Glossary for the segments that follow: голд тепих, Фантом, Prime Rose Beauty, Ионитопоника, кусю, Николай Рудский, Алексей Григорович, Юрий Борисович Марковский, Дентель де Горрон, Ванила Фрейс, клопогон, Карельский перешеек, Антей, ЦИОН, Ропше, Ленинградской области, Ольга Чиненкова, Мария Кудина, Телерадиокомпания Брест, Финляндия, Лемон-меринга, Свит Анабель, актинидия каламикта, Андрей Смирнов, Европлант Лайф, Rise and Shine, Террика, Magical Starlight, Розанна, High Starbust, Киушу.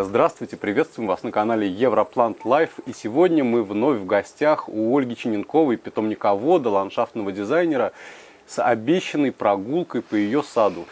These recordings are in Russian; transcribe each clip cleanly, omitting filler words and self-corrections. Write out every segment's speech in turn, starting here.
Здравствуйте, приветствуем вас на канале Европлант Лайф. И сегодня мы вновь в гостях у Ольги Чиненковой, питомниковода, ландшафтного дизайнера, с обещанной прогулкой по ее саду.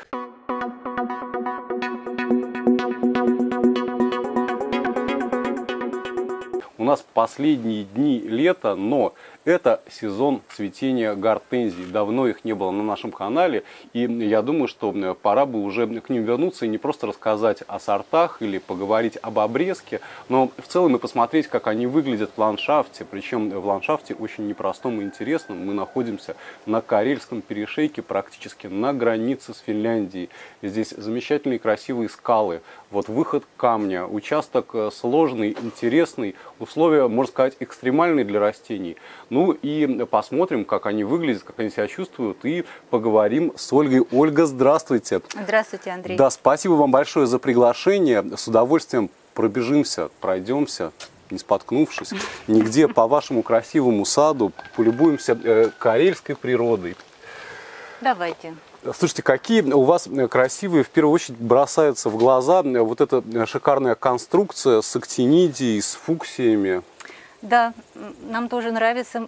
У нас последние дни лета, но это сезон цветения гортензий. Давно их не было на нашем канале, и я думаю, что пора бы уже к ним вернуться и не просто рассказать о сортах или поговорить об обрезке, но в целом и посмотреть, как они выглядят в ландшафте. Причем в ландшафте очень непростом и интересном. Мы находимся на Карельском перешейке, практически на границе с Финляндией. Здесь замечательные красивые скалы. Вот выход камня, участок сложный, интересный, условия, можно сказать, экстремальные для растений. Ну и посмотрим, как они выглядят, как они себя чувствуют, и поговорим с Ольгой. Ольга, здравствуйте. Здравствуйте, Андрей. Да, спасибо вам большое за приглашение. С удовольствием пробежимся, пройдемся, не споткнувшись, нигде по вашему красивому саду. Полюбуемся карельской природой. Давайте. Слушайте, какие у вас красивые, в первую очередь, бросаются в глаза вот эта шикарная конструкция с актинидией, с фуксиями. Да, нам тоже нравится,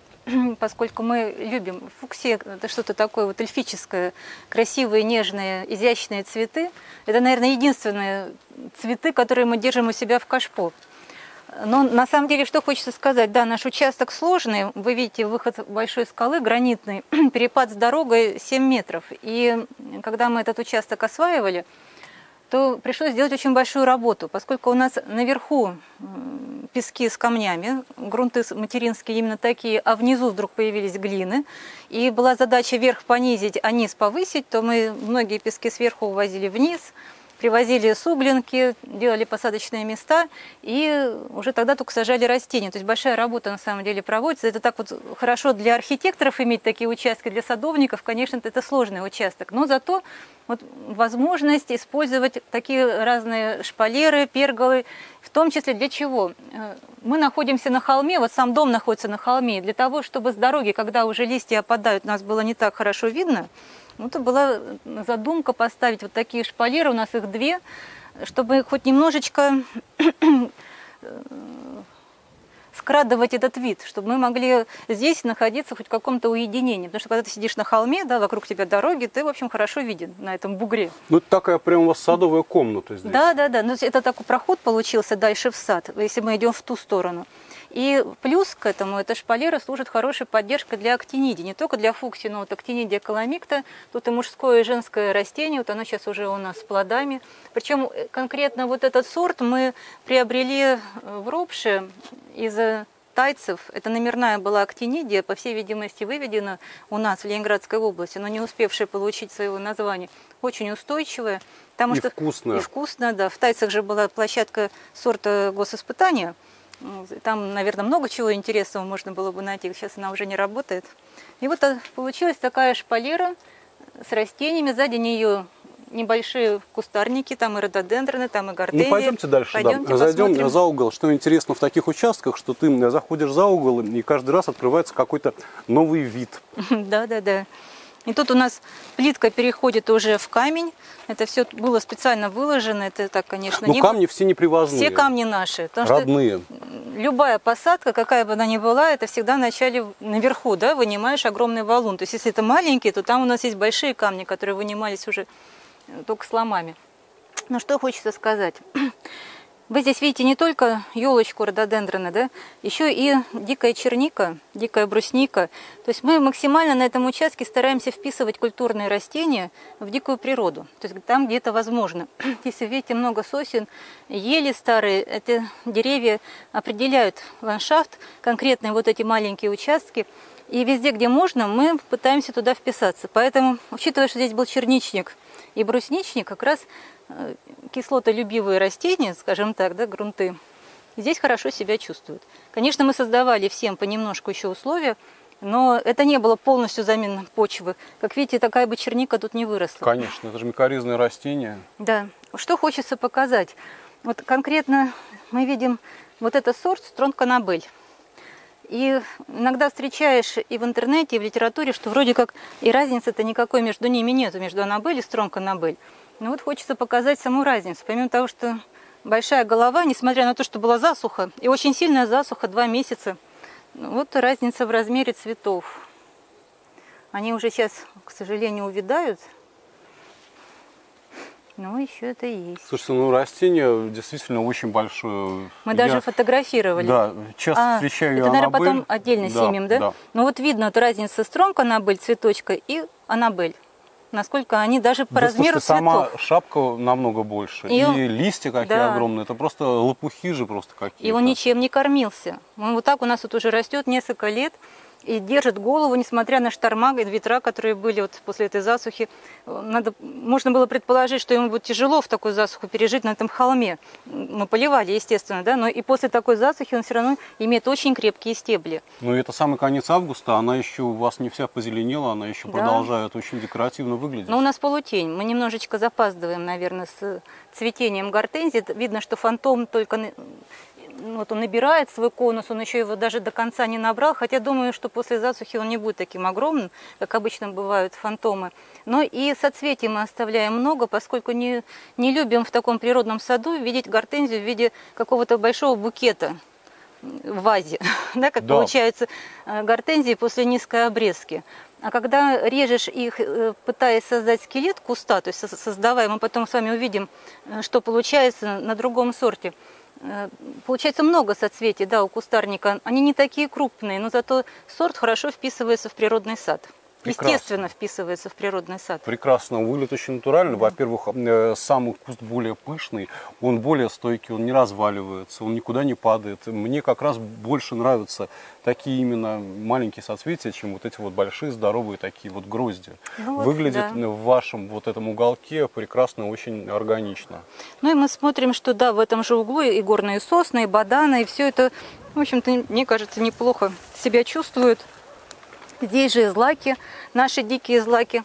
поскольку мы любим фуксия, это что-то такое вот эльфическое, красивые, нежные, изящные цветы. Это, наверное, единственные цветы, которые мы держим у себя в кашпо. Но на самом деле, что хочется сказать, да, наш участок сложный, вы видите, выход большой скалы, гранитный, перепад с дорогой 7 метров. И когда мы этот участок осваивали, то пришлось сделать очень большую работу, поскольку у нас наверху пески с камнями, грунты материнские именно такие, а внизу вдруг появились глины, и была задача верх понизить, а низ повысить, то мы многие пески сверху увозили вниз, привозили суглинки, делали посадочные места, и уже тогда только сажали растения. То есть большая работа на самом деле проводится. Это так вот хорошо для архитекторов иметь такие участки, для садовников, конечно, это сложный участок. Но зато вот возможность использовать такие разные шпалеры, перголы, в том числе для чего? Мы находимся на холме, вот сам дом находится на холме, для того, чтобы с дороги, когда уже листья опадают, нас было не так хорошо видно. Вот была задумка поставить вот такие шпалеры, у нас их две, чтобы хоть немножечко скрадывать этот вид, чтобы мы могли здесь находиться хоть в каком-то уединении. Потому что когда ты сидишь на холме, да, вокруг тебя дороги, ты, в общем, хорошо виден на этом бугре. Ну, это такая прям у вас садовая комната здесь. Да, да, да. Ну, это такой проход получился дальше в сад, если мы идем в ту сторону. И плюс к этому эта шпалера служит хорошей поддержкой для актинидии, не только для фуксии, но вот актинидия каламикта, тут и мужское, и женское растение, вот оно сейчас уже у нас с плодами. Причем конкретно вот этот сорт мы приобрели в Ропше из тайцев, это номерная была актинидия, по всей видимости выведена у нас в Ленинградской области, но не успевшая получить своего названия, очень устойчивая. Потому что вкусно. И вкусно, да. В тайцах же была площадка сорта госиспытания. Там, наверное, много чего интересного можно было бы найти. Сейчас она уже не работает. И вот получилась такая шпалера с растениями. Сзади нее небольшие кустарники, там и рододендроны, там и гортензии. Ну, пойдемте дальше. Пойдемте, да. Зайдем за угол. Что интересно в таких участках, что ты заходишь за угол, и каждый раз открывается какой-то новый вид. Да-да-да. И тут у нас плитка переходит уже в камень. Это все было специально выложено. Это так, конечно. Но не... камни все не привозные. Все камни наши. Родные. Любая посадка, какая бы она ни была, это всегда вначале наверху, да, вынимаешь огромный валун. То есть если это маленький, то там у нас есть большие камни, которые вынимались уже только с ломами. Но что хочется сказать. Вы здесь видите не только елочку рододендрона, да, еще и дикая черника, дикая брусника. То есть мы максимально на этом участке стараемся вписывать культурные растения в дикую природу. То есть там, где это возможно. Если видите много сосен, ели старые, эти деревья определяют ландшафт, конкретные вот эти маленькие участки. И везде, где можно, мы пытаемся туда вписаться. Поэтому, учитывая, что здесь был черничник и брусничник, как раз... кислотолюбивые растения, скажем так, да, грунты, здесь хорошо себя чувствуют. Конечно, мы создавали всем понемножку еще условия, Но это не было полностью заменой почвы. Как видите, такая бы черника тут не выросла. Конечно, это же микоризные растения. Да. Что хочется показать? Вот конкретно мы видим вот этот сорт Стронг Анабель. И иногда встречаешь и в интернете, и в литературе, что вроде как и разницы-то никакой между ними нету, между Анабель и Стронг Анабель. Но вот хочется показать саму разницу. Помимо того, что большая голова, несмотря на то, что была засуха, и очень сильная засуха, 2 месяца, вот разница в размере цветов. Они уже сейчас, к сожалению, увядают. Но еще это и есть. Слушайте, ну растение действительно очень большое. Мы даже фотографировали. Да, часто встречаю это, наверное, Анабель. Потом отдельно снимем, да? Да. Ну вот видно вот разница Стронг Анабель цветочка и Анабель. Насколько они даже по размеру цветов. Сама шапка намного больше. И листья какие огромные. Это просто лопухи же просто какие-то. И он ничем не кормился. Он вот так у нас вот уже растет несколько лет. И держит голову, несмотря на шторма и ветра, которые были вот после этой засухи. Можно было предположить, что ему будет тяжело в такую засуху пережить на этом холме. Мы поливали, естественно, да, но и после такой засухи он все равно имеет очень крепкие стебли. Ну и это самый конец августа, она еще у вас не вся позеленела, она еще продолжает очень декоративно выглядеть. Но у нас полутень, мы немножечко запаздываем, наверное, с цветением гортензии. Видно, что фантом только... Вот он набирает свой конус, он еще его даже до конца не набрал, хотя думаю, что после засухи он не будет таким огромным, как обычно бывают фантомы. Но и соцветий мы оставляем много, поскольку не любим в таком природном саду видеть гортензию в виде какого-то большого букета в вазе, да, как получается гортензии после низкой обрезки. А когда режешь их, пытаясь создать скелет куста, то есть создавая, мы потом с вами увидим, что получается на другом сорте. Получается много соцветий, да, у кустарника. Они не такие крупные, но зато сорт хорошо вписывается в природный сад. Прекрасно. Естественно вписывается в природный сад. Прекрасно, выглядит очень натурально. Во-первых, сам куст более пышный, он более стойкий, он не разваливается, он никуда не падает. Мне как раз больше нравятся такие именно маленькие соцветия, чем вот эти вот большие, здоровые такие вот грозди. Ну вот, выглядит в вашем вот этом уголке прекрасно, очень органично. Ну и мы смотрим, что да, в этом же углу и горные сосны, и баданы, и все это, в общем-то, мне кажется, неплохо себя чувствуют. Здесь же и злаки, наши дикие злаки.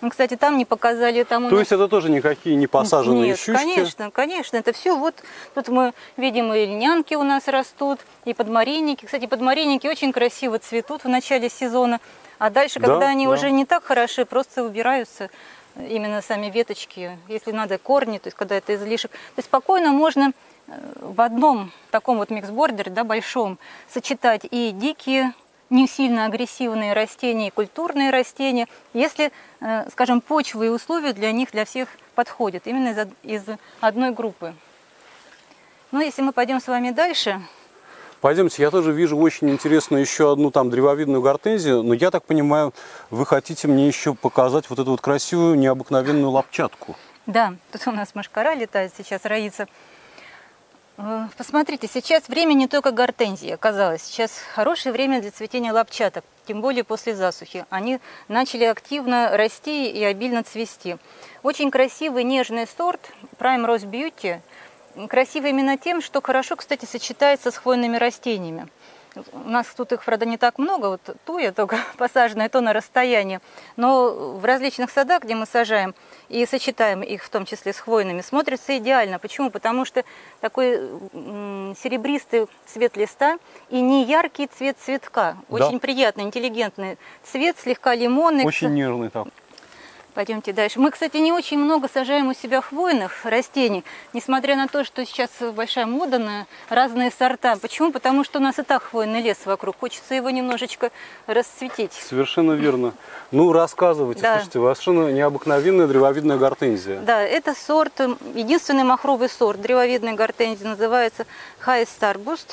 Мы, кстати, там не показали. Там То есть это тоже никакие не посаженные щучки? Нет, конечно, конечно. Это все вот. Тут мы видим и льнянки у нас растут, и подмаринники. Кстати, подмаринники очень красиво цветут в начале сезона. А дальше, когда они уже не так хороши, просто убираются именно сами веточки. Если надо корни, то есть когда это излишек. То есть спокойно можно в одном таком вот миксбордере, да, большом, сочетать и дикие, не сильно агрессивные растения и культурные растения, если, скажем, почвы и условия для них, для всех подходят, именно из одной группы. Но если мы пойдем с вами дальше... Пойдемте, я тоже вижу очень интересную еще одну там древовидную гортензию, но я так понимаю, вы хотите мне еще показать вот эту вот красивую необыкновенную лапчатку. Да, тут у нас мошкара летает, сейчас роится. Посмотрите, сейчас время не только гортензии оказалось. Сейчас хорошее время для цветения лапчаток, тем более после засухи. Они начали активно расти и обильно цвести. Очень красивый нежный сорт Prime Rose Beauty. Красивый именно тем, что хорошо, кстати, сочетается с хвойными растениями. У нас тут их, правда, не так много, вот туя только посаженная, то на расстоянии. Но в различных садах, где мы сажаем и сочетаем их, в том числе с хвойными, смотрится идеально. Почему? Потому что такой серебристый цвет листа и неяркий цвет цветка. Очень приятный, интеллигентный цвет, слегка лимонный. Очень нежный там. Пойдемте дальше. Мы, кстати, не очень много сажаем у себя хвойных растений, несмотря на то, что сейчас большая мода на разные сорта. Почему? Потому что у нас и так хвойный лес вокруг. Хочется его немножечко расцветить. Совершенно верно. Ну, рассказывайте, слушайте, совершенно необыкновенная древовидная гортензия. Да, это сорт, единственный махровый сорт древовидной гортензии, называется High Starbust.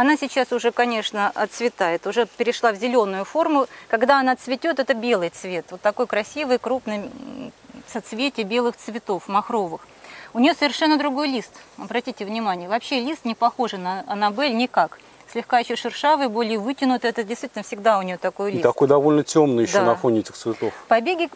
Она сейчас уже, конечно, отцветает, уже перешла в зеленую форму. Когда она цветет, это белый цвет. Вот такой красивый, крупный соцветие белых цветов, махровых. У нее совершенно другой лист, обратите внимание. Вообще лист не похож на Анабель никак. Слегка еще шершавый, более вытянутый. Это действительно всегда у нее такой лист. И такой довольно темный еще на фоне этих цветов. Побеги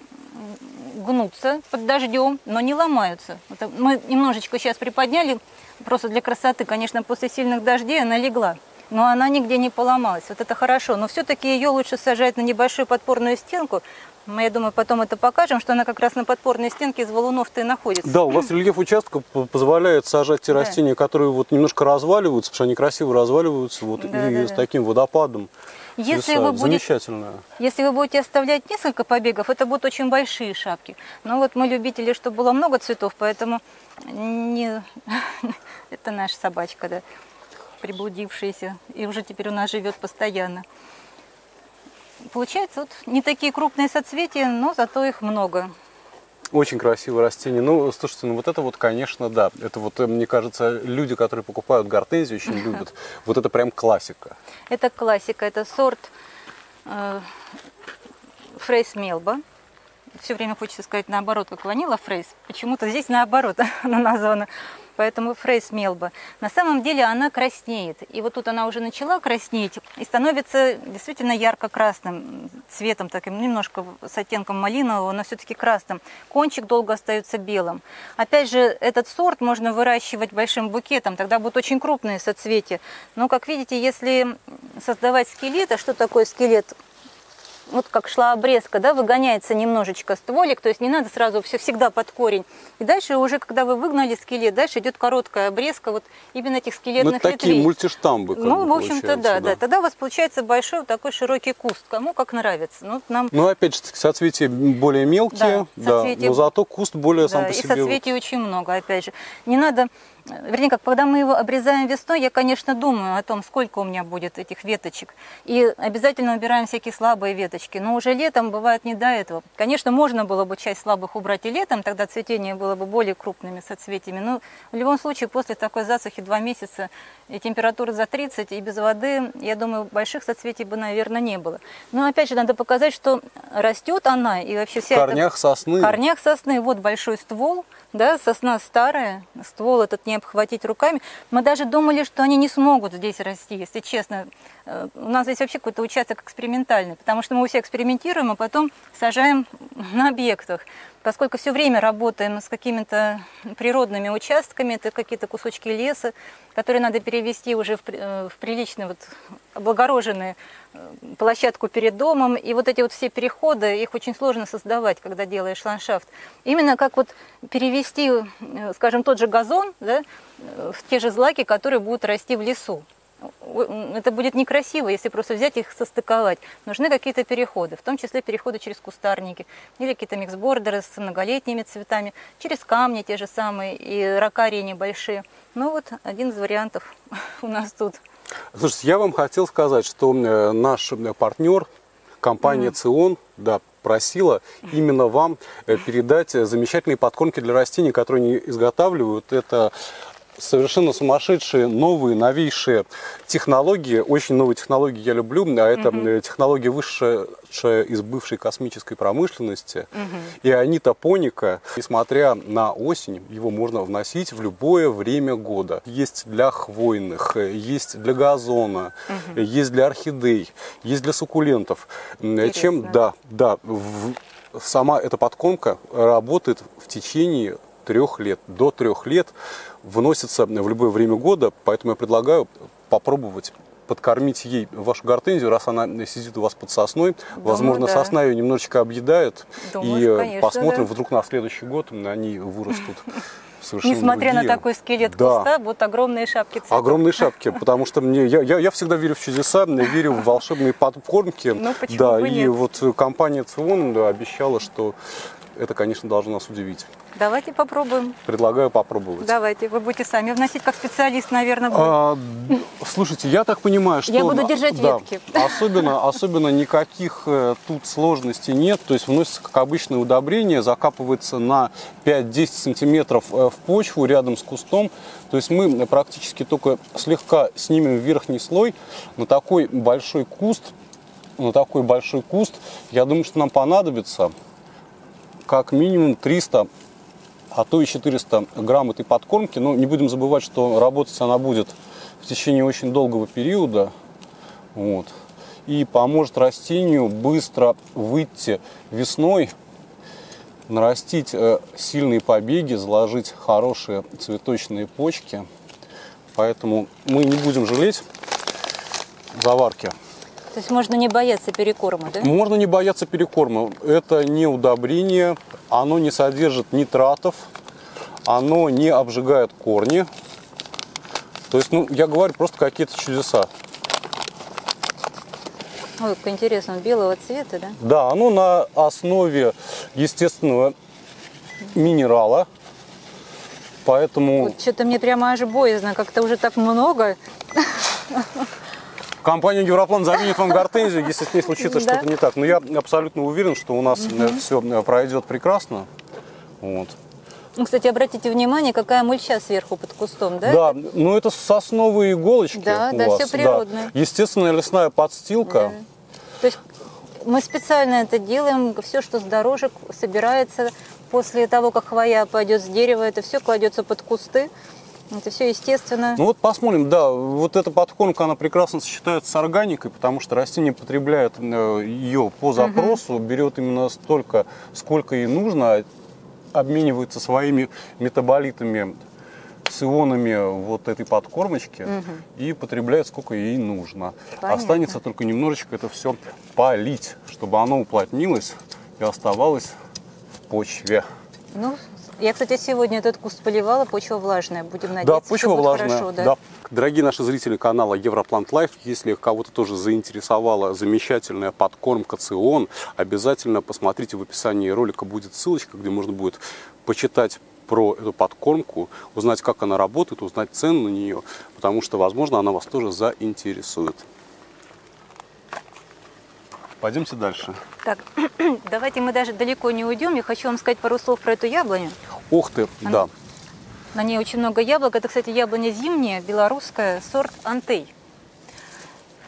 гнутся под дождем, но не ломаются. Это мы немножечко сейчас приподняли. Просто для красоты, конечно, после сильных дождей она легла. но она нигде не поломалась. Вот это хорошо. Но все-таки ее лучше сажать на небольшую подпорную стенку. Мы, я думаю, потом это покажем, что она как раз на подпорной стенке из валунов-то и находится. Да, у вас рельеф участка позволяет сажать те растения, которые вот немножко разваливаются, потому что они красиво разваливаются, вот, и с таким водопадом. Если вы будете, оставлять несколько побегов, это будут очень большие шапки. Но вот мы любители, чтобы было много цветов, поэтому не... это наша собачка, да, приблудившаяся, и уже теперь у нас живет постоянно. Получается, вот не такие крупные соцветия, но зато их много. Очень красивое растение. Ну, слушайте, ну вот это вот, конечно, да. Это вот, мне кажется, люди, которые покупают гортензию, очень любят. Вот это прям классика. Это классика. Это сорт Фрейз Мельба. Все время хочется сказать наоборот, как Ванила Фрейс. Почему-то здесь наоборот она названа. Поэтому Фрейз Мельба. На самом деле она краснеет. И вот тут она уже начала краснеть и становится действительно ярко-красным цветом, таким немножко с оттенком малинового, но все-таки красным. Кончик долго остается белым. Опять же, этот сорт можно выращивать большим букетом, тогда будут очень крупные соцветия. Но, как видите, если создавать скелет, а что такое скелет? Вот как шла обрезка, да, выгоняется немножечко стволик, то есть не надо сразу все всегда под корень. И дальше уже, когда вы выгнали скелет, дальше идет короткая обрезка вот именно этих скелетных ветвей. Такие мультиштамбы. Ну, в общем-то, да. Тогда у вас получается большой вот такой широкий куст, кому как нравится. Ну, нам... ну опять же, соцветия более мелкие, соцветия... но зато куст более сам по себе. И соцветий очень много, опять же. Не надо... Вернее, как, когда мы его обрезаем весной, я, конечно, думаю о том, сколько у меня будет этих веточек. И обязательно убираем всякие слабые веточки. Но уже летом бывает не до этого. Конечно, можно было бы часть слабых убрать и летом, тогда цветение было бы более крупными соцветиями. Но в любом случае, после такой засухи 2 месяца и температура за 30, и без воды, я думаю, больших соцветий бы, наверное, не было. Но опять же, надо показать, что растет она. И вообще вся в корнях сосны. В корнях сосны. Вот большой ствол. Да, сосна старая, ствол этот не обхватить руками. Мы даже думали, что они не смогут здесь расти, если честно. У нас здесь вообще какой-то участок экспериментальный, потому что мы все экспериментируем, а потом сажаем на объектах. Поскольку все время работаем с какими-то природными участками, это какие-то кусочки леса, которые надо перевести уже в приличную, вот, облагороженную площадку перед домом. И вот эти вот все переходы, их очень сложно создавать, когда делаешь ландшафт. Именно как вот перевести, скажем, тот же газон, да, в те же злаки, которые будут расти в лесу. Это будет некрасиво, если просто взять их состыковать. Нужны какие-то переходы, в том числе переходы через кустарники, или какие-то миксбордеры с многолетними цветами, через камни те же самые, и рокарии небольшие. Ну вот один из вариантов у нас тут. Слушайте, я вам хотел сказать, что наш партнер, компания «ЦИОН», да, просила именно вам передать замечательные подкормки для растений, которые они изготавливают. Это... совершенно сумасшедшие, новые, новейшие технологии. Очень новые технологии я люблю. А это технологии, вышедшие из бывшей космической промышленности. Ионитопоника. Несмотря на осень, его можно вносить в любое время года. Есть для хвойных, есть для газона, есть для орхидей, есть для суккулентов. Интересно. Чем, сама эта подкормка работает в течение 3 лет. До 3 лет вносится в любое время года, поэтому я предлагаю попробовать подкормить ей вашу гортензию, раз она сидит у вас под сосной. Думаю, возможно, сосна ее немножечко объедает. Думаю, и конечно, посмотрим, вдруг на следующий год они вырастут. Несмотря на такой скелет куста, будут огромные шапки цветов. Огромные шапки, потому что я всегда верю в чудеса, верю в волшебные подкормки. Ну, да, и вот компания «ЦИОН» обещала, что это, конечно, должно нас удивить. Давайте попробуем. Предлагаю попробовать. Давайте, вы будете сами вносить, как специалист, наверное, будет. Слушайте, я так понимаю, что... Я буду держать ветки. Особенно никаких тут сложностей нет. То есть вносится, как обычное, удобрение, закапывается на 5-10 сантиметров в почву рядом с кустом. То есть мы практически только слегка снимем верхний слой на такой большой куст. Я думаю, что нам понадобится... как минимум 300, а то и 400 грамм этой подкормки. Но не будем забывать, что работать она будет в течение очень долгого периода. Вот. И поможет растению быстро выйти весной, нарастить сильные побеги, заложить хорошие цветочные почки. Поэтому мы не будем жалеть заварки. То есть можно не бояться перекорма, да? Можно не бояться перекорма. Это не удобрение, оно не содержит нитратов, оно не обжигает корни. То есть, ну, я говорю, просто какие-то чудеса. Ой, как интересно, белого цвета, да? Да, оно на основе естественного минерала. Поэтому... Вот что-то мне прямо аж боязно, как-то уже так много. Компанию Европлант заменит вам гортензию, если с ней случится что-то не так. Но я абсолютно уверен, что у нас все пройдет прекрасно. Вот. Кстати, обратите внимание, какая мульча сверху под кустом, да? Да, ну это сосновые иголочки. Да, у да, вас. Все природное. Да. Естественная лесная подстилка. Да. То есть мы специально это делаем, все, что с дорожек собирается после того, как хвоя пойдет с дерева, это все кладется под кусты. Это все естественно. Ну вот посмотрим, да, вот эта подкормка, она прекрасно сочетается с органикой, потому что растение потребляет ее по запросу, берет именно столько, сколько ей нужно, обменивается своими метаболитами, ционами вот этой подкормочки и потребляет сколько ей нужно. Понятно. Останется только немножечко это все полить, чтобы оно уплотнилось и оставалось в почве. Ну, я, кстати, сегодня этот куст поливала, почва влажная, будем надеяться, да, почва влажная, хорошо, да. Да. Дорогие наши зрители канала Европлант Лайф, если кого-то тоже заинтересовала замечательная подкормка ЦИОН, обязательно посмотрите, в описании ролика будет ссылочка, где можно будет почитать про эту подкормку, узнать, как она работает, узнать цену на нее, потому что, возможно, она вас тоже заинтересует. Пойдемте дальше. Так, давайте мы даже далеко не уйдем. Я хочу вам сказать пару слов про эту яблоню. Ух ты, да. На ней очень много яблок. Это, кстати, яблоня зимняя, белорусская, сорт Антей.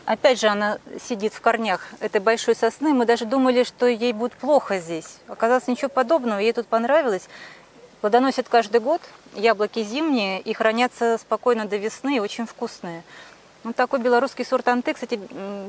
Опять же, она сидит в корнях этой большой сосны. Мы даже думали, что ей будет плохо здесь. Оказалось, ничего подобного. Ей тут понравилось. Плодоносят каждый год. Яблоки зимние и хранятся спокойно до весны. Очень вкусные. Вот такой белорусский сорт Антей, кстати,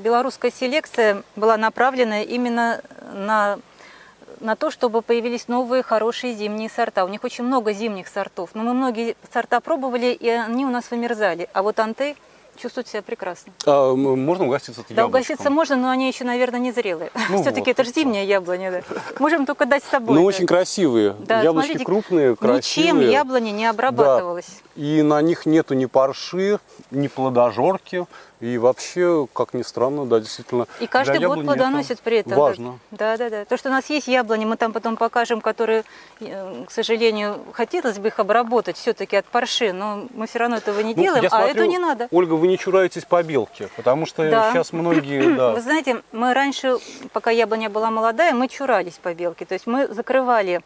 белорусская селекция была направлена именно на то, чтобы появились новые хорошие зимние сорта. У них очень много зимних сортов, но мы многие сорта пробовали, и они у нас вымерзали. А вот Антей чувствует себя прекрасно. А можно угоститься яблочком? Да, угоститься можно, но они еще, наверное, не зрелые. Ну все-таки вот, это же зимняя яблоня. Да. Можем только дать с собой. Ну, да. Очень красивые. Да, яблочки, смотрите, крупные, красивые. Ничем яблоня не обрабатывалась. Да. И на них нету ни парши, ни плодожорки. И вообще, как ни странно, да, действительно. И каждый год плодоносит при этом. Важно. Да. То, что у нас есть яблони, мы там потом покажем, которые, к сожалению, хотелось бы их обработать все-таки от парши, но мы все равно этого не делаем, а эту не надо. Ольга, вы не чураетесь по белке, потому что сейчас многие... Да. Вы знаете, мы раньше, пока яблоня была молодая, мы чурались по белке. То есть мы закрывали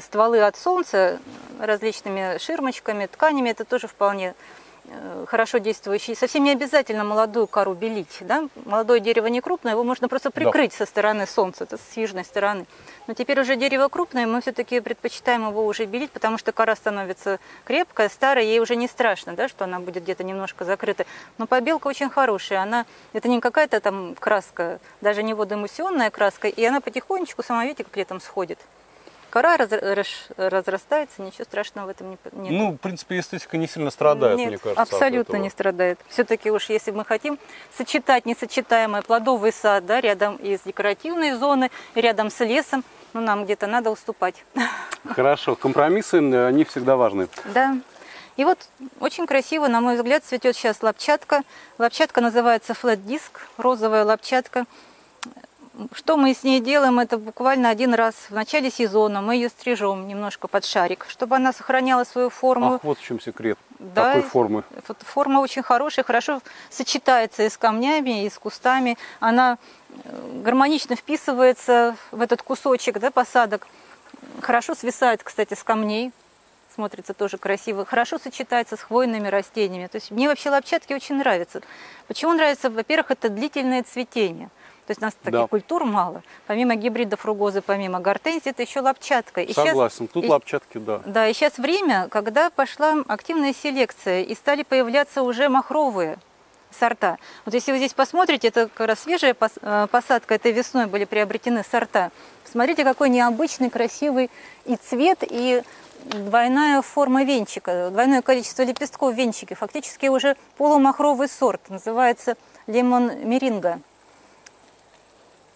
стволы от солнца различными ширмочками, тканями, это тоже вполне... хорошо действующий. Совсем не обязательно молодую кору белить. Да? Молодое дерево не крупное, его можно просто прикрыть со стороны солнца, с южной стороны. Но теперь уже дерево крупное, мы все-таки предпочитаем его уже белить, потому что кора становится крепкая, старая, ей уже не страшно, да, что она будет где-то немножко закрыта. Но побелка очень хорошая. Она, это не какая-то там краска, даже не водоэмульсионная краска, и она потихонечку, сама видите, при этом сходит. Кора разрастается, ничего страшного в этом нет. Ну, в принципе, эстетика не сильно страдает, нет, мне кажется. Абсолютно не страдает. Все-таки уж если мы хотим сочетать несочетаемое, плодовый сад, да, рядом из декоративной зоны, рядом с лесом, ну, нам где-то надо уступать. Хорошо, компромиссы, они всегда важны. Да. И вот очень красиво, на мой взгляд, цветет сейчас лапчатка. Лапчатка называется флэт-диск, розовая лапчатка. Что мы с ней делаем, это буквально один раз в начале сезона мы ее стрижем немножко под шарик, чтобы она сохраняла свою форму. Ах, вот в чем секрет такой формы. Форма очень хорошая, хорошо сочетается и с камнями, и с кустами. Она гармонично вписывается в этот кусочек, да, посадок. Хорошо свисает, кстати, с камней. Смотрится тоже красиво, хорошо сочетается с хвойными растениями. То есть мне вообще лапчатки очень нравятся. Почему нравится? Во-первых, это длительное цветение. То есть у нас таких культур мало. Помимо гибридов ругозы, помимо гортензии, это еще лапчатка. И согласен, сейчас, тут лапчатки, да. Да, и сейчас время, когда пошла активная селекция, и стали появляться уже махровые сорта. Вот если вы здесь посмотрите, это как раз свежая посадка, этой весной были приобретены сорта. Посмотрите, какой необычный, красивый и цвет, и двойная форма венчика, двойное количество лепестков в венчике. Фактически уже полумахровый сорт, называется лемон-меринга.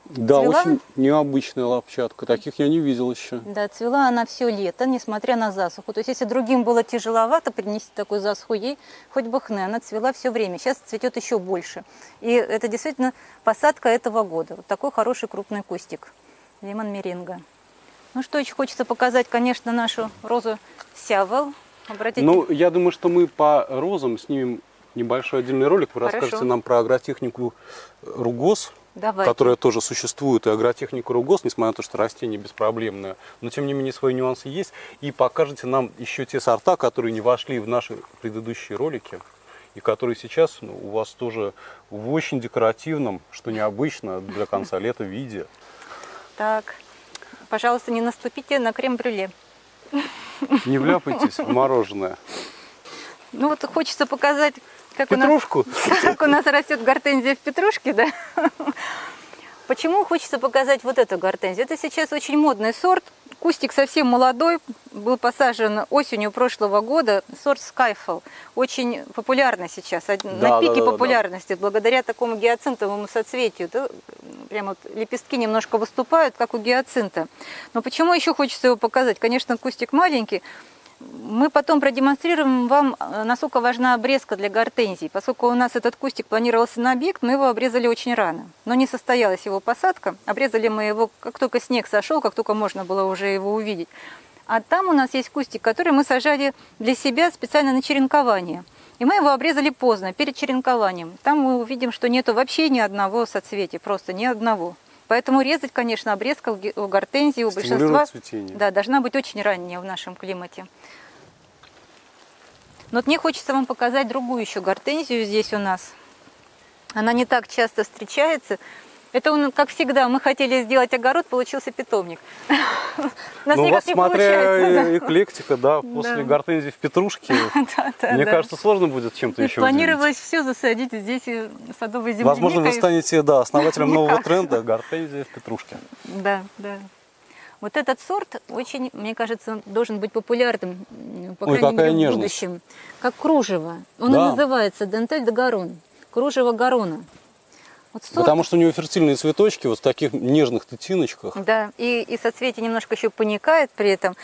Да, цвела? Очень необычная лапчатка, таких я не видел еще. Да, цвела она все лето, несмотря на засуху. То есть, если другим было тяжеловато принести такую засуху, ей хоть бы хны, она цвела все время. Сейчас цветет еще больше. И это действительно посадка этого года. Вот такой хороший крупный кустик, лемон-меринга. Ну что, очень хочется показать, конечно, нашу розу Сявел. Обратите... Ну, я думаю, что мы по розам снимем небольшой отдельный ролик. Вы расскажете нам про агротехнику ругос. Давайте. Которая тоже существует, и агротехнику ругос, несмотря на то, что растение беспроблемное, но тем не менее свои нюансы есть. И покажете нам еще те сорта, которые не вошли в наши предыдущие ролики, и которые сейчас у вас тоже в очень декоративном, что необычно для конца лета, виде. Так, пожалуйста, не наступите на крем-брюле. Не вляпайтесь в мороженое. Ну вот хочется показать... Как петрушку? Как у нас растет гортензия в петрушке, да? Почему хочется показать вот эту гортензию? Это сейчас очень модный сорт. Кустик совсем молодой, был посажен осенью прошлого года. Сорт Skyfall. Очень популярный сейчас, на пике популярности. Благодаря такому гиацинтовому соцветию. Прямо вот лепестки немножко выступают, как у гиацинта. Но почему еще хочется его показать? Конечно, кустик маленький. Мы потом продемонстрируем вам, насколько важна обрезка для гортензии. Поскольку у нас этот кустик планировался на объект, мы его обрезали очень рано. Но не состоялась его посадка. Обрезали мы его, как только снег сошел, как только можно было уже его увидеть. А там у нас есть кустик, который мы сажали для себя специально на черенкование. И мы его обрезали поздно, перед черенкованием. Там мы увидим, что нету вообще ни одного соцветия, просто ни одного. Поэтому резать, конечно, обрезка у гортензии, у большинства, да, должна быть очень ранняя в нашем климате. Но вот мне хочется вам показать другую еще гортензию здесь у нас. Она не так часто встречается. Это, как всегда, мы хотели сделать огород, получился питомник. Но у вас, смотря эклектика, да, после гортензии в петрушке, мне кажется, сложно будет чем-то еще удивить. Планировалось все засадить здесь садовой землей. Возможно, вы станете основателем нового тренда гортензии в петрушке. Да, да. Вот этот сорт очень, мне кажется, должен быть популярным, по крайней мере, в будущем. Как кружево. Он и называется Дентель де Горрон. Кружево Горрона. Вот сорт... Потому что у него фертильные цветочки, вот в таких нежных тытиночках. Да, и соцветие немножко еще паникает при этом.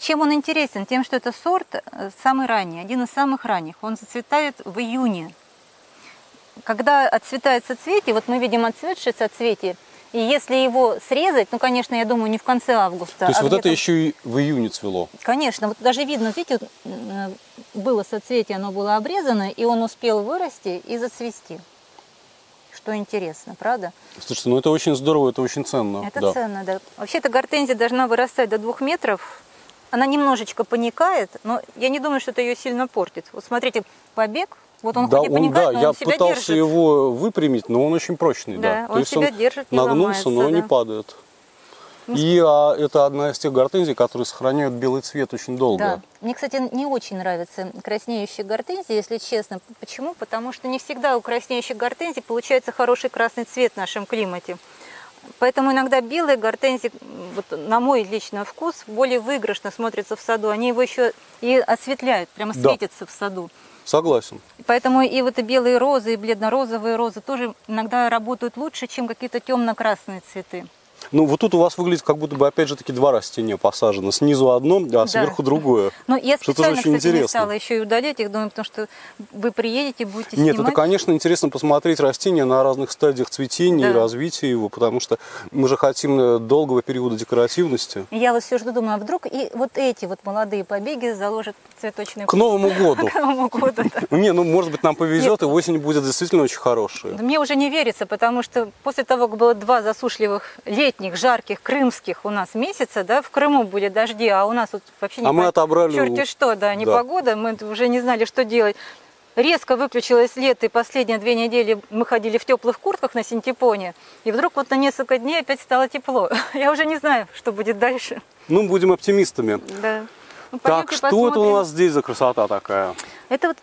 Чем он интересен? Тем, что это сорт самый ранний, один из самых ранних. Он зацветает в июне. Когда отцветает соцветие, вот мы видим отцветшее соцветие, и если его срезать, ну, конечно, я думаю, не в конце августа. То есть вот это еще и в июне цвело? Конечно. Вот даже видно, видите, вот было соцветие, оно было обрезано, и он успел вырасти и зацвести. Что интересно, правда? Слушайте, ну это очень здорово, это очень ценно. Это ценно, да. Вообще-то гортензия должна вырастать до 2 метров. Она немножечко паникает, но я не думаю, что это ее сильно портит. Вот смотрите, побег, вот он хоть и паникает, но он себя держит. Я пытался его выпрямить, но он очень прочный. Да, он себя держит, не ломается. Нагнулся, но не падает. И это одна из тех гортензий, которые сохраняют белый цвет очень долго. Да. Мне, кстати, не очень нравятся краснеющие гортензии, если честно. Почему? Потому что не всегда у краснеющих гортензий получается хороший красный цвет в нашем климате. Поэтому иногда белые гортензии, вот, на мой личный вкус, более выигрышно смотрятся в саду. Они его еще и осветляют, прямо светятся в саду. Согласен. Поэтому и вот и белые розы, и бледно-розовые розы тоже иногда работают лучше, чем какие-то темно-красные цветы. Ну, вот тут у вас выглядит, как будто бы, опять же, таки два растения посажено. Снизу одно, а сверху другое. Но я специально, кстати, не стала еще и удалять их, думаю, потому что вы приедете, будете снимать. Нет, это, конечно, интересно посмотреть растения на разных стадиях цветения и развития его, потому что мы же хотим долгого периода декоративности. Я вот все жду, думаю, а вдруг и вот эти вот молодые побеги заложат цветочные... К Новому году. К Новому году, да. Не, ну, может быть, нам повезет, и осень будет действительно очень хорошая. Мне уже не верится, потому что после того, как было 2 засушливых летних, жарких, крымских у нас месяца, да, в Крыму были дожди, а у нас вот вообще не черти что, да, непогода, мы уже не знали, что делать. Резко выключилось лето, и последние 2 недели мы ходили в теплых куртках на синтепоне, и вдруг вот на несколько дней опять стало тепло. Я уже не знаю, что будет дальше. Ну, будем оптимистами. Да. Ну, так, что посмотрим. Это у нас здесь за красота такая? Это вот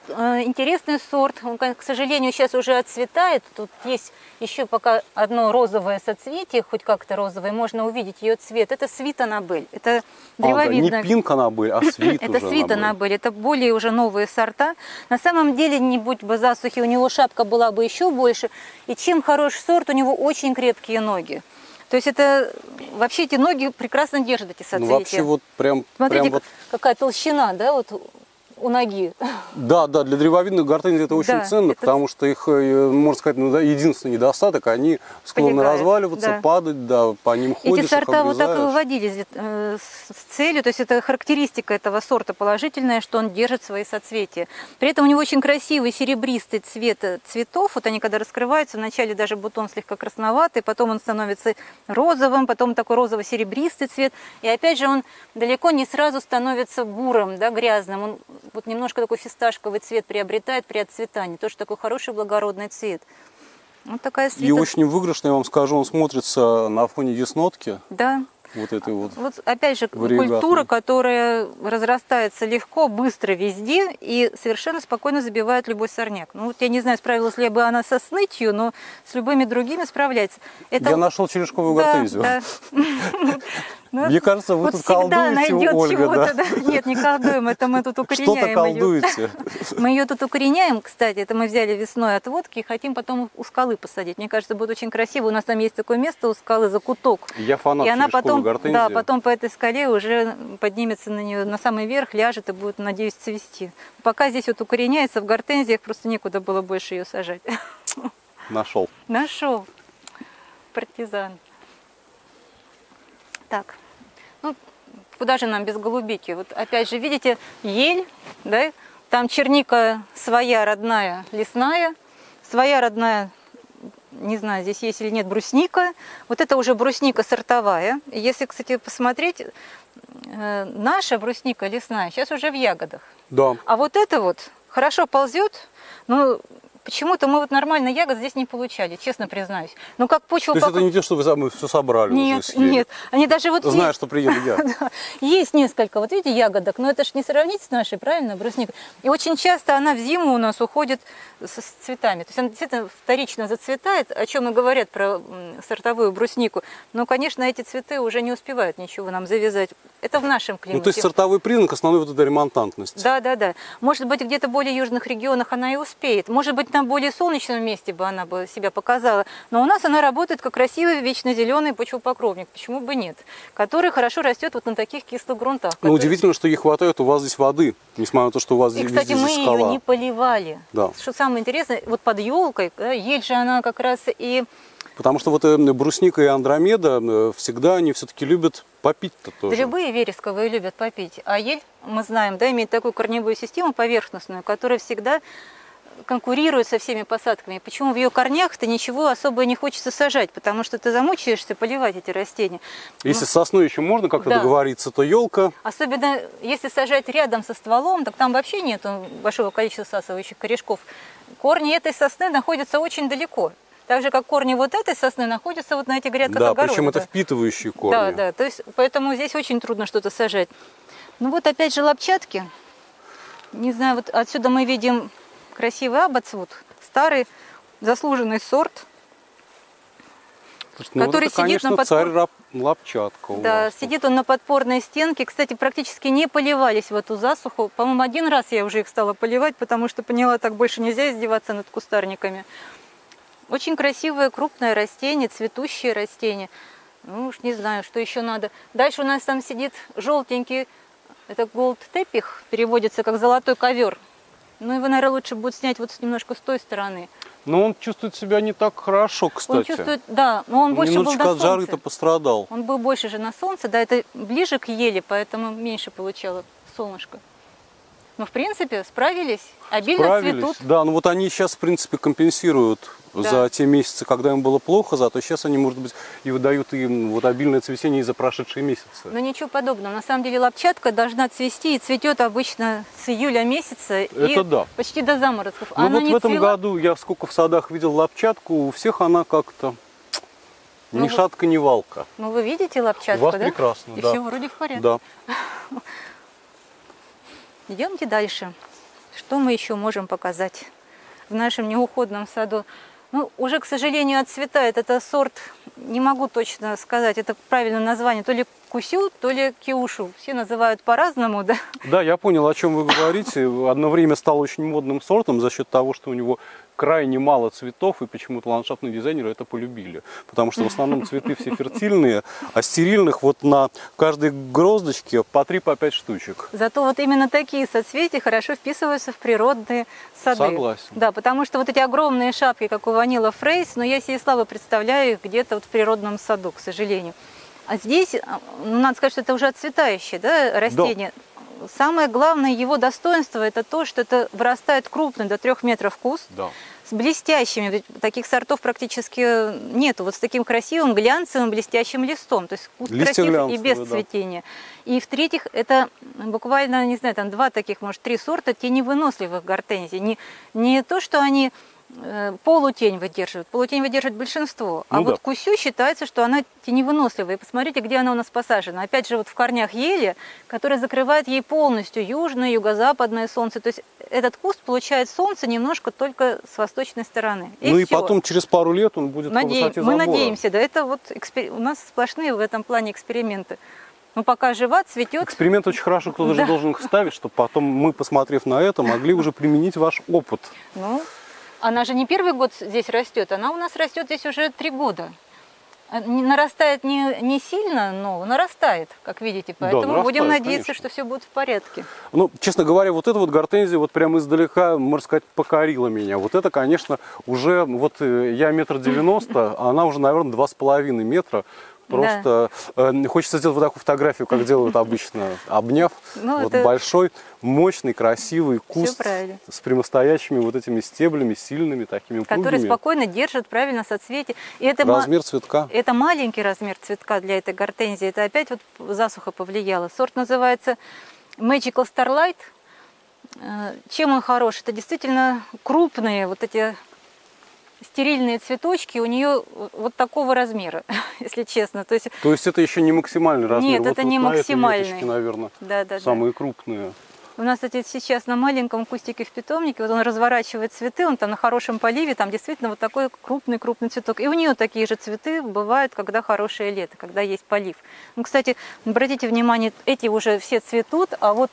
интересный сорт. Он, к сожалению, сейчас уже отцветает. Тут есть еще пока одно розовое соцветие, хоть как-то розовое. Можно увидеть ее цвет. Это Свит Анабель. Это древовидная. Не Пинк Анабель, а Свит. Это Свит Анабель. Это более уже новые сорта. На самом деле, не будь бы засухи, у него шапка была бы еще больше. И чем хороший сорт, у него очень крепкие ноги. То есть это вообще эти ноги прекрасно держат эти соцветия. Ну, вообще вот прям, смотрите, прям вот... какая толщина, да, вот у ноги. Да, да, для древовидных гортензий это очень ценно, потому что их, можно сказать, ну, да, единственный недостаток, они склонны разваливаться, падать, да, по ним ходишь, их обрезаешь. Эти сорта вот так и выводились с целью, то есть это характеристика этого сорта положительная, что он держит свои соцветия. При этом у него очень красивый серебристый цвет цветов, вот они когда раскрываются, вначале даже бутон слегка красноватый, потом он становится розовым, потом такой розово-серебристый цвет, и опять же он далеко не сразу становится бурым, да, грязным, он вот немножко такой фисташковый цвет приобретает при отцветании. Тоже такой хороший благородный цвет. Вот такая свита. И очень выигрышно, я вам скажу, он смотрится на фоне деснотки. Да. Вот этой вот. Вот опять же, культура, которая разрастается легко, быстро везде и совершенно спокойно забивает любой сорняк. Ну, вот я не знаю, справилась ли бы она со снытью, но с любыми другими справляется. Это... Я нашел черешковую гортензию. Мне кажется, вы вот тут колдуете, Ольга, да? Нет, не колдуем, это мы тут укореняем. Что-то колдуете. Мы ее тут укореняем, кстати, это мы взяли весной от водки и хотим потом у скалы посадить. Мне кажется, будет очень красиво. У нас там есть такое место у скалы, закуток. Я фанат черешковой гортензии. Да, потом по этой скале уже поднимется на нее, на самый верх ляжет и будет, надеюсь, цвести. Пока здесь вот укореняется, в гортензиях просто некуда было больше ее сажать. Нашел. Нашел. Партизан. Так. Ну, куда же нам без голубики? Вот опять же, видите, ель, да? Там черника своя родная лесная, своя родная, не знаю, здесь есть или нет, брусника. Вот это уже брусника сортовая. Если, кстати, посмотреть, наша брусника лесная сейчас уже в ягодах. Да. А вот это вот хорошо ползет, но... Почему-то мы вот нормально ягод здесь не получали, честно признаюсь. Ну как почва... То есть это не те, что вы сами все собрали? Нет, нет. Они даже вот... Знаю, есть... что приеду я. Есть несколько, вот видите, ягодок, но это же не сравнить с нашей, правильно, брусникой. И очень часто она в зиму у нас уходит с цветами. То есть она действительно вторично зацветает, о чем и говорят про сортовую бруснику. Но, конечно, эти цветы уже не успевают ничего нам завязать. Это в нашем климате. Ну, то есть сортовой признак основной вот этой ремонтантности. Да, да, да. Может быть, где-то в более южных регионах она и успеет. Может быть, на более солнечном месте бы она бы себя показала. Но у нас она работает как красивый вечно зеленый почвопокровник. Почему бы нет? Который хорошо растет вот на таких кислых грунтах. Ну, удивительно, что ей хватает у вас здесь воды, несмотря на то, что у вас здесь скала. И, кстати, мы ее не поливали. Да. Что самое интересное, вот под елкой, да, ель же она как раз и... Потому что вот брусника и андромеда всегда они все-таки любят попить-то тоже. Да, любые вересковые любят попить. А ель, мы знаем, да, имеет такую корневую систему поверхностную, которая всегда... конкурирует со всеми посадками. Почему в ее корнях-то ничего особо не хочется сажать? Потому что ты замучаешься поливать эти растения. Если с сосной еще можно как-то договориться, то елка... Особенно если сажать рядом со стволом, так там вообще нет большого количества сасывающих корешков. Корни этой сосны находятся очень далеко. Так же, как корни вот этой сосны находятся вот на этих грядках огорода. Да, причем это впитывающие корни. Да, да. То есть, поэтому здесь очень трудно что-то сажать. Ну вот опять же лапчатки. Не знаю, вот отсюда мы видим... Красивый абац, вот старый заслуженный сорт, ну, который это, сидит, конечно, на подпор... лапчатка. Да, сидит он на подпорной стенке. Кстати, практически не поливались в эту засуху. По-моему, один раз я уже их стала поливать, потому что поняла, так больше нельзя издеваться над кустарниками. Очень красивое крупное растение, цветущее растение. Ну уж не знаю, что еще надо. Дальше у нас там сидит желтенький, это голд тепих, переводится как золотой ковер. Ну, его, наверное, лучше будет снять вот немножко с той стороны. Но он чувствует себя не так хорошо, кстати. Он чувствует, да, но он больше был на солнце. Немножечко от жары-то пострадал. Он был больше же на солнце, да, это ближе к еле, поэтому меньше получало солнышко. Но, в принципе, справились, обильно цветут. Да, ну вот они сейчас, в принципе, компенсируют за те месяцы, когда им было плохо, зато сейчас они, может быть, и выдают им вот обильное цветение и за прошедшие месяцы. Но ничего подобного. На самом деле лапчатка должна цвести и цветет обычно с июля месяца. Это и почти до заморозков. Ну она вот не в этом году я сколько в садах видел лапчатку, у всех она как-то ни шатка, ни валка. Ну вы видите лапчатку, у вас прекрасно, и все вроде в порядке. Да. Идемте дальше. Что мы еще можем показать в нашем неуходном саду? Ну, уже, к сожалению, отцветает. Это сорт, не могу точно сказать, это правильное название, то ли кусю, то ли киушу. Все называют по-разному, да? Да, я понял, о чем вы говорите. Одно время стал очень модным сортом за счет того, что у него крайне мало цветов, и почему-то ландшафтные дизайнеры это полюбили. Потому что в основном цветы все фертильные, а стерильных вот на каждой гроздочке по 3-5 штучек. Зато вот именно такие соцветия хорошо вписываются в природные сады. Согласен. Да, потому что вот эти огромные шапки, как у Ванила Фрейс, но я себе слабо представляю их где-то вот в природном саду, к сожалению. А здесь, ну, надо сказать, что это уже отцветающее, да, растение. Да. Самое главное его достоинство – это то, что это вырастает крупный, до 3 метров куст, да, с блестящими. Ведь таких сортов практически нету. Вот с таким красивым, глянцевым, блестящим листом. То есть куст красив и без цветения. Да. И в-третьих, это буквально, не знаю, там 2 таких, может, 3 сорта теневыносливых гортензий. Не то, что они полутень выдерживает. Полутень выдерживает большинство. Ну, а да, вот кусю считается, что она теневыносливая. И посмотрите, где она у нас посажена. Опять же, вот в корнях ели, которая закрывает ей полностью южное, юго-западное солнце. То есть этот куст получает солнце немножко только с восточной стороны. И ну все. И потом через пару лет он будет по высоте забора. Мы надеемся, да. Это вот у нас сплошные в этом плане эксперименты. Но пока жива, цветет. Эксперимент очень хорошо, кто-то же должен их ставить, чтобы потом мы, посмотрев на это, могли уже применить ваш опыт. Ну, она же не первый год здесь растет, она у нас растет здесь уже 3 года. Нарастает не сильно, но нарастает, как видите, поэтому да, будем надеяться, конечно, что все будет в порядке. Ну, честно говоря, вот эта вот гортензия вот прямо издалека, можно сказать, покорила меня. Вот это, конечно, уже, вот я 1,90 м, а она уже, наверное, 2,5 метра. Просто да, хочется сделать вот такую фотографию, как делают обычно, обняв. Ну, вот это большой, мощный, красивый куст с прямостоящими вот этими стеблями, сильными такими пугами. Которые спокойно держат правильно соцветие. И это размер цветка. Это маленький размер цветка для этой гортензии. Это опять вот засуха повлияла. Сорт называется Magical Starlight. Чем он хорош? Это действительно крупные вот эти стерильные цветочки, у нее вот такого размера, если честно. То есть это еще не максимальный размер? Нет, вот это вот не максимальный. Веточки, наверное, да, да, самые да, крупные. У нас, кстати, сейчас на маленьком кустике в питомнике, вот он разворачивает цветы, он там на хорошем поливе, там действительно вот такой крупный-крупный цветок. И у нее такие же цветы бывают, когда хорошее лето, когда есть полив. Ну, кстати, обратите внимание, эти уже все цветут, а вот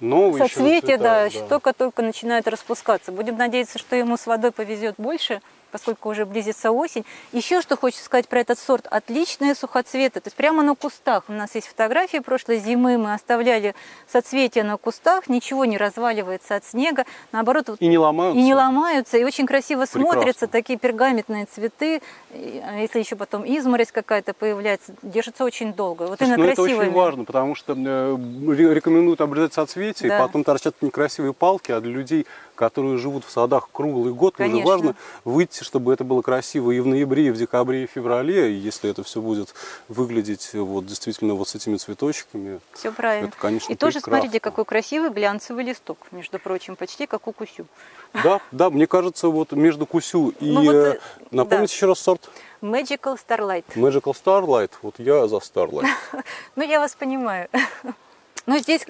соцветия, да, только-только начинают распускаться. Будем надеяться, что ему с водой повезет больше, поскольку уже близится осень. Еще что хочу сказать про этот сорт. Отличные сухоцветы. То есть прямо на кустах. У нас есть фотографии прошлой зимы. Мы оставляли соцветия на кустах. Ничего не разваливается от снега. Наоборот, и не ломаются. И не ломаются. И очень красиво смотрятся такие пергаментные цветы. Если еще потом изморозь какая-то появляется, держится очень долго. Вот именно красивыми. Это очень важно, потому что рекомендуют обрезать соцветия, да, и потом торчат некрасивые палки, а для людей, которые живут в садах круглый год, уже важно выйти, чтобы это было красиво и в ноябре, и в декабре, и в феврале. И если это все будет выглядеть вот действительно вот с этими цветочками, все правильно. Это, конечно, и тоже смотрите, какой красивый глянцевый листок, между прочим, почти как у кусю. Да, да, мне кажется, вот между кусю и, ну, вот, напомните да, еще раз сорт. Magical Starlight. Magical Starlight, вот я за Starlight. Ну, я вас понимаю. Ну, здесь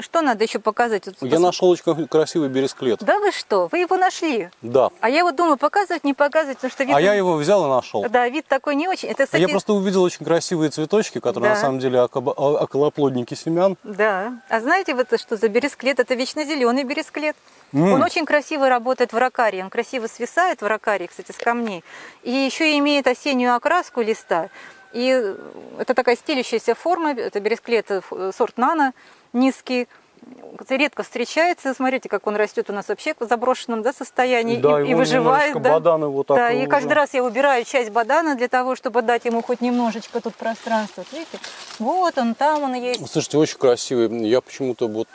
что надо еще показать? Вот, я нашел очень красивый бересклет. Да вы что? Вы его нашли? Да. А я вот думаю, показывать, не показывать, потому что вид... А я его взял и нашел. Да, вид такой не очень. Это, кстати... Я просто увидел очень красивые цветочки, которые да, на самом деле околоплодники семян. Да. А знаете вы, что за бересклет? Это вечно зеленый бересклет. Он очень красиво работает в ракарии. Он красиво свисает в ракарии, кстати, с камней. И еще имеет осеннюю окраску листа. И это такая стелющаяся форма, это бересклет, сорт нано, низкий, редко встречается. Смотрите, как он растет у нас вообще в заброшенном да, состоянии, да, и выживает. Да. Вот да, и каждый раз я убираю часть бадана для того, чтобы дать ему хоть немножечко тут пространства. Видите, вот он, там он есть. Слушайте, очень красивый, я почему-то вот...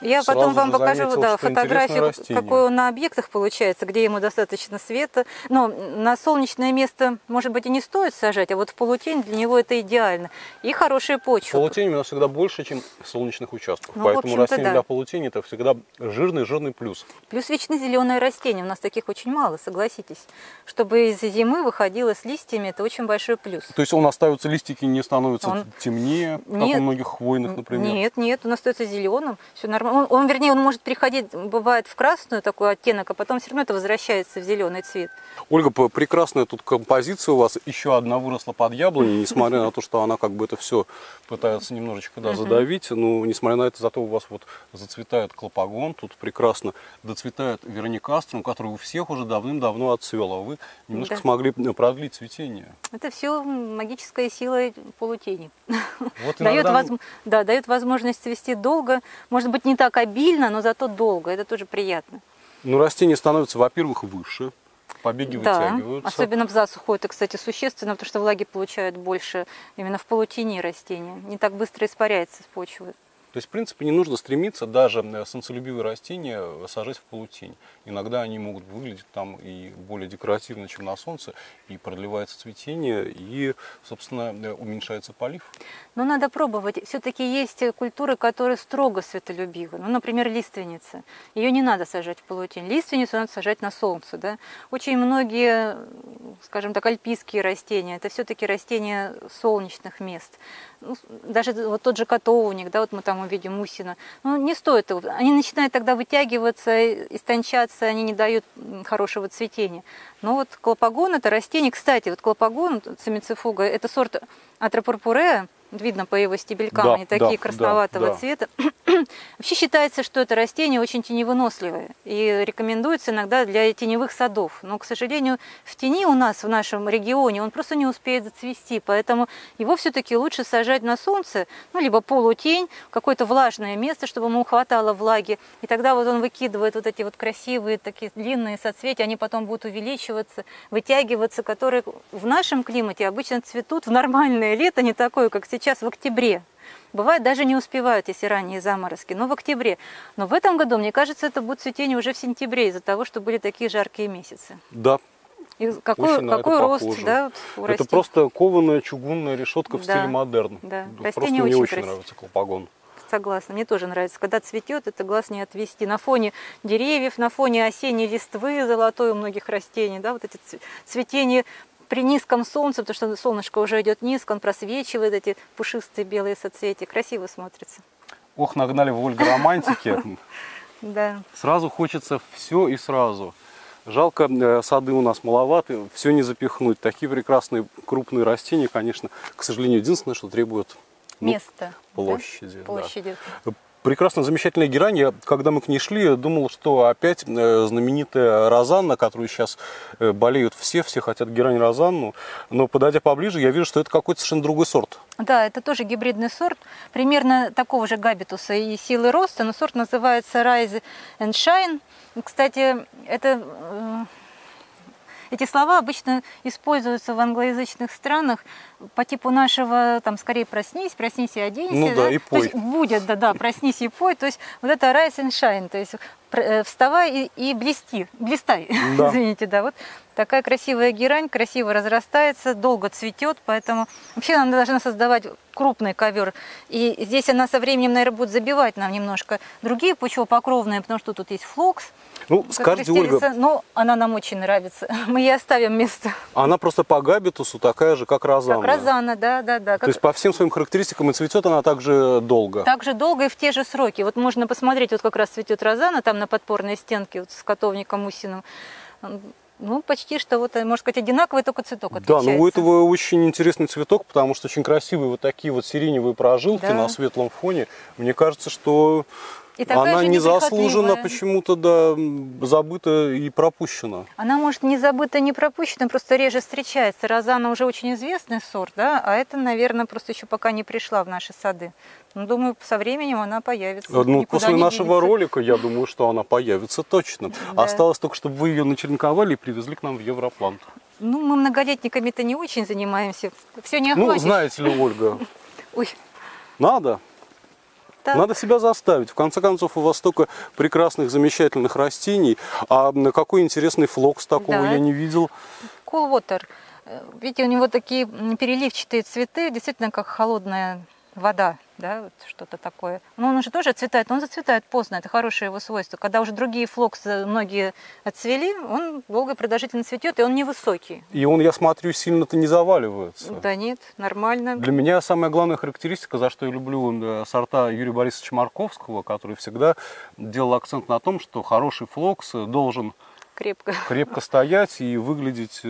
Я потом вам покажу да, фотографию, какой он на объектах получается, где ему достаточно света. Но на солнечное место, может быть, и не стоит сажать, а вот в полутень для него это идеально. И хорошая почва. Полутень у нас всегда больше, чем солнечных участков. Ну, поэтому растение да, для полутени – это всегда жирный-жирный плюс. Плюс вечно зеленое растение. У нас таких очень мало, согласитесь. Чтобы из зимы выходило с листьями – это очень большой плюс. То есть он остается, листики не становятся темнее, как у многих хвойных, например? Нет, нет, он остается зеленым, все нормально. он может переходить, бывает, в красную такой оттенок, а потом все равно это возвращается в зеленый цвет. Ольга, прекрасная тут композиция у вас. Еще одна выросла под яблоней, несмотря на то, что она как бы это все пытается немножечко задавить. Но несмотря на это, зато у вас вот зацветает клопогон, тут прекрасно доцветает верникаструм, который у всех уже давным-давно отцвел, а вы немножко смогли продлить цветение. Это все магическая сила полутени. Вот дает возможность цвести долго, может быть, не так обильно, но зато долго, это тоже приятно. Ну, растения становятся, во-первых, выше, побеги вытягиваются. Особенно в засуху это, кстати, существенно, потому что влаги получают больше именно в полутени растения, не так быстро испаряется с почвы. То есть, в принципе, не нужно стремиться даже солнцелюбивые растения сажать в полутень. Иногда они могут выглядеть там и более декоративно, чем на солнце, и продлевается цветение, и, собственно, уменьшается полив. Но надо пробовать. Все-таки есть культуры, которые строго светолюбивы. Ну, например, лиственница. Ее не надо сажать в полутень. Лиственницу надо сажать на солнце. Да? Очень многие, скажем так, альпийские растения, это все-таки растения солнечных мест. Ну, даже вот тот же котовник, да, вот мы там видим усина. Ну, не стоит его. Они начинают тогда вытягиваться, истончаться, они не дают хорошего цветения. Но вот клопогон – это растение. Кстати, вот клопогон, самицифуга, это сорт атропурпурея. Видно по его стебелькам, да, они такие красноватого цвета. Вообще считается, что это растение очень теневыносливое и рекомендуется иногда для теневых садов. Но, к сожалению, в тени у нас, в нашем регионе, он просто не успеет зацвести, поэтому его все-таки лучше сажать на солнце, ну, либо полутень, какое-то влажное место, чтобы ему хватало влаги, и тогда вот он выкидывает вот эти вот красивые, такие длинные соцветия, они потом будут увеличиваться, вытягиваться, которые в нашем климате обычно цветут в нормальное лето, не такое, как сейчас в октябре. Бывает, даже не успевают, если ранние заморозки, но в октябре. Но в этом году, мне кажется, это будет цветение уже в сентябре, из-за того, что были такие жаркие месяцы. Да. И какой рост, да, у растений. Это просто кованая чугунная решетка в стиле модерн. Да. Растение очень красивое. Мне очень нравится клопогон. Согласна, мне тоже нравится. Когда цветет, это глаз не отвести. На фоне деревьев, на фоне осенней листвы золотой у многих растений, да, вот эти цветения... При низком солнце, потому что солнышко уже идет низко, он просвечивает эти пушистые белые соцветия. Красиво смотрится. Ох, нагнали в Ольгу романтики. Да. Сразу хочется все и сразу. Жалко, сады у нас маловаты, все не запихнуть. Такие прекрасные крупные растения, конечно, к сожалению, единственное, что требует места, площади. Прекрасно, замечательная герань. Я, когда мы к ней шли, думал, что опять знаменитая розанна, которую сейчас болеют все, все хотят герань розанну. Но подойдя поближе, я вижу, что это какой-то совершенно другой сорт. Да, это тоже гибридный сорт, примерно такого же габитуса и силы роста, но сорт называется Rise and Shine. Кстати, это... Эти слова обычно используются в англоязычных странах по типу нашего, там, скорее проснись, проснись и оденься. Ну да, да? И пой. То есть, будет, да, проснись и пой. То есть вот это rise and shine, то есть вставай и блести, блистай, да. Извините, да, вот такая красивая герань, красиво разрастается, долго цветет, поэтому вообще она должна создавать крупный ковер. И здесь она со временем, наверное, будет забивать нам немножко другие почвопокровные, потому что тут есть флокс. Ну, скажите, Ольга, но она нам очень нравится. Мы ей оставим место. Она просто по габитусу такая же, как розанна. Как розанна, да. То есть по всем своим характеристикам и цветет она также долго. Также долго и в те же сроки. Вот можно посмотреть, вот как раз цветет розанна там на подпорной стенке вот с котовником усиным. Ну, почти что, вот, можно сказать, одинаковый, только цветок отличается. Да, но у этого очень интересный цветок, потому что очень красивые вот такие вот сиреневые прожилки на светлом фоне. Мне кажется, что... Она не заслуженно почему-то забыта и пропущена. Она, может, не забыта, не пропущена, просто реже встречается. Розанна уже очень известный сорт, да, а это, наверное, просто еще пока не пришла в наши сады. Но, думаю, со временем она появится. Ну, после нашего ролика, я думаю, что она появится точно. Осталось только, чтобы вы ее начеренковали и привезли к нам в Европлант. Ну, мы многолетниками-то не очень занимаемся. Все не охватишь. Ну, знаете ли, Ольга, надо. Так. Надо себя заставить. В конце концов, у вас столько прекрасных, замечательных растений. А какой интересный флокс, такого я не видел. Кул Вотер. Видите, у него такие переливчатые цветы, действительно, как холодная вода, да, вот что-то такое. Но он уже тоже отцветает, он зацветает поздно, это хорошее его свойство. Когда уже другие флоксы многие отцвели, он долго продолжительно цветет, и он невысокий. И он, я смотрю, сильно-то не заваливается. Да нет, нормально. Для меня самая главная характеристика, за что я люблю сорта Юрия Борисовича Марковского, который всегда делал акцент на том, что хороший флокс должен... Крепко стоять и выглядеть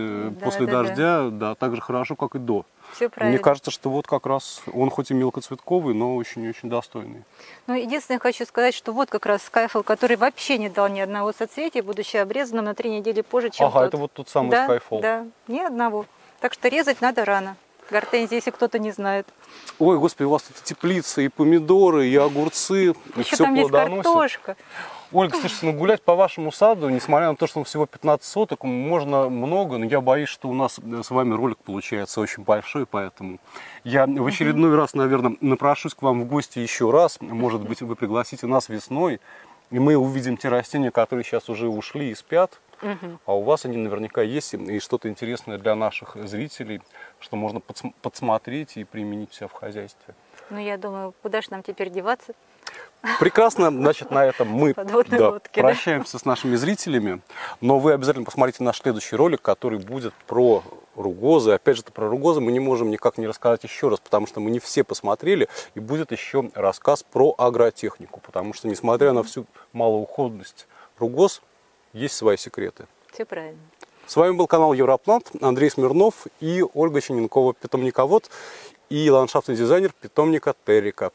после дождя да, так же хорошо, как и до. Все правильно. Мне кажется, что вот как раз он хоть и мелкоцветковый, но очень-очень достойный. Ну, единственное, хочу сказать, что вот как раз Skyfall, который вообще не дал ни одного соцветия, будучи обрезанным на 3 недели позже, чем тот. Это вот тот самый Skyfall. Да, ни одного. Так что резать надо рано. Гортензии, если кто-то не знает. Ой, господи, у вас тут и теплицы, и помидоры, и огурцы, и все там плодоносит. Есть картошка. Ольга, слушайте, ну гулять по вашему саду, несмотря на то, что он всего 15 соток, можно много, но я боюсь, что у нас с вами ролик получается очень большой, поэтому я в очередной раз, наверное, напрошусь к вам в гости еще раз. Может быть, вы пригласите нас весной, и мы увидим те растения, которые сейчас уже ушли и спят. А у вас они наверняка есть, и что-то интересное для наших зрителей, что можно подсмотреть и применить себя в хозяйстве. Ну, я думаю, куда же нам теперь деваться? Прекрасно, значит, на этом мы прощаемся с нашими зрителями, но вы обязательно посмотрите наш следующий ролик, который будет про ругозы. Опять же, про ругозы мы не можем никак не рассказать еще раз, потому что мы не все посмотрели, и будет еще рассказ про агротехнику, потому что, несмотря на всю малоуходность ругоз, есть свои секреты. Все правильно. С вами был канал Европлант, Андрей Смирнов и Ольга Чиненкова, питомниковод и ландшафтный дизайнер питомника Террика.